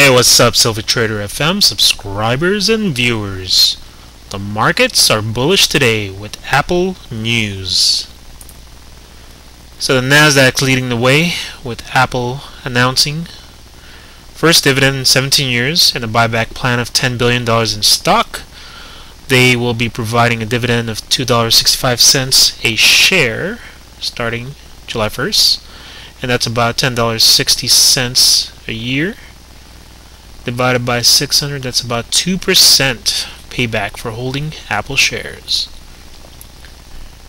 Hey, what's up, Silver Trader FM subscribers and viewers? The markets are bullish today with Apple news. So the Nasdaq leading the way with Apple announcing first dividend in 17 years and a buyback plan of $10 billion in stock. They will be providing a dividend of $2.65 a share starting July 1st, and that's about $10.60 a year. Divided by 600, that's about 2% payback for holding Apple shares.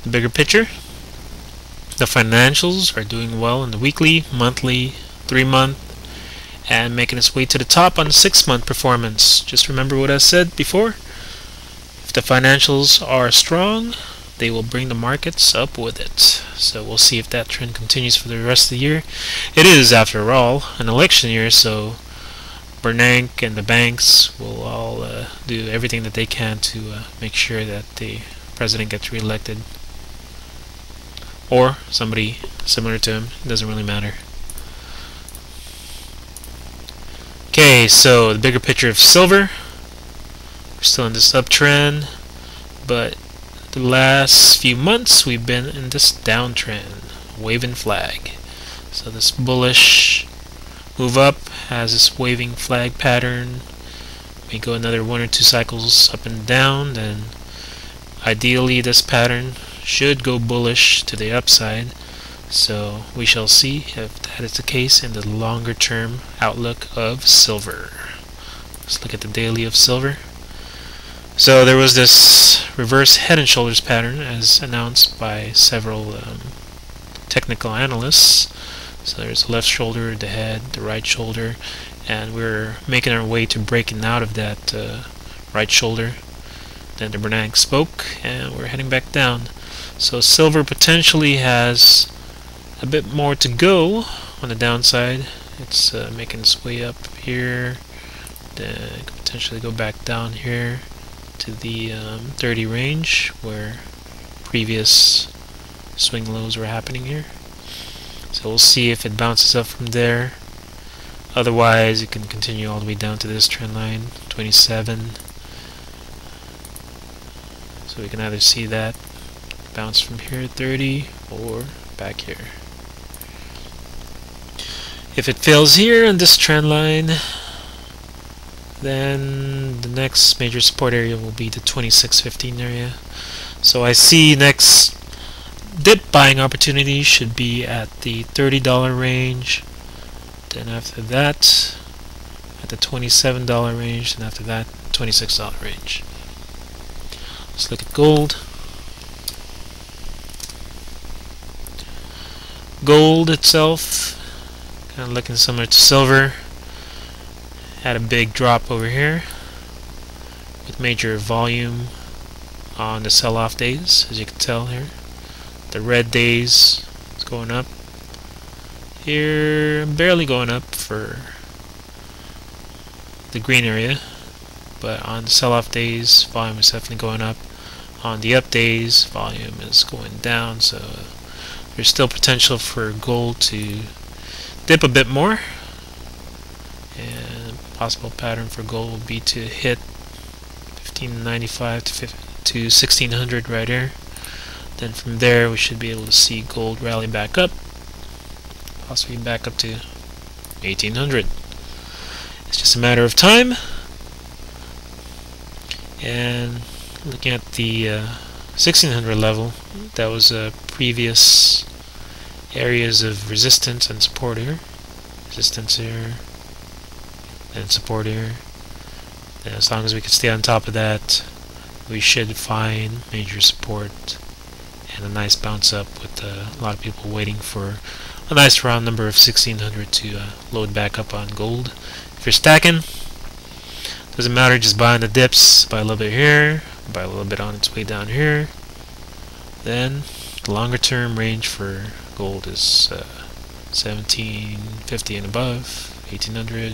The bigger picture, the financials are doing well in the weekly, monthly, 3-month, and making its way to the top on the 6-month performance. Just remember what I said before. If the financials are strong, they will bring the markets up with it. So we'll see if that trend continues for the rest of the year. It is, after all, an election year, so Bernanke and the banks will all do everything that they can to make sure that the president gets reelected, or somebody similar to him. It doesn't really matter. Okay, so the bigger picture of silver. We're still in this uptrend, but the last few months we've been in this downtrend, waving flag. So this bullish move up has this waving flag pattern. We go another 1 or 2 cycles up and down, then ideally this pattern should go bullish to the upside. So we shall see if that is the case in the longer term outlook of silver. Let's look at the daily of silver. So there was this reverse head and shoulders pattern as announced by several technical analysts. So there's the left shoulder, the head, the right shoulder, and we're making our way to breaking out of that right shoulder. Then the Bernanke spoke, and we're heading back down. So silver potentially has a bit more to go on the downside. It's making its way up here, then it could potentially go back down here to the 30 range where previous swing lows were happening here. So we'll see if it bounces up from there. Otherwise, it can continue all the way down to this trend line, 27. So we can either see that bounce from here, 30, or back here. If it fails here in this trend line, then the next major support area will be the 26.15 area. So I see next dip buying opportunity should be at the $30 range, then after that at the $27 range, and after that $26 range. Let's look at gold. Gold itself kind of looking similar to silver. Had a big drop over here with major volume on the sell-off days, as you can tell here. The red days, it's going up here, barely going up for the green area, but on the sell-off days, volume is definitely going up. On the up days, volume is going down, so there's still potential for gold to dip a bit more, and a possible pattern for gold will be to hit 1595 to 1600 right here. Then from there we should be able to see gold rally back up, possibly back up to 1800. It's just a matter of time. And looking at the 1600 level, that was previous areas of resistance and support here. Resistance here and support here. And as long as we can stay on top of that, we should find major support and a nice bounce up, with a lot of people waiting for a nice round number of 1600 to load back up on gold. If you're stacking, doesn't matter, just buy on the dips, buy a little bit here, buy a little bit on its way down here. Then the longer term range for gold is 1750 and above, 1800,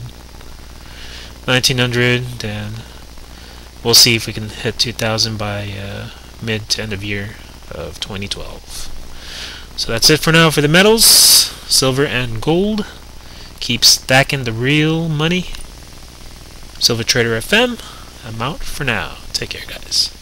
1900, then we'll see if we can hit 2000 by mid to end of year of 2012. So that's it for now for the metals, silver and gold. Keep stacking the real money. Silver Trader FM, I'm out for now. Take care, guys.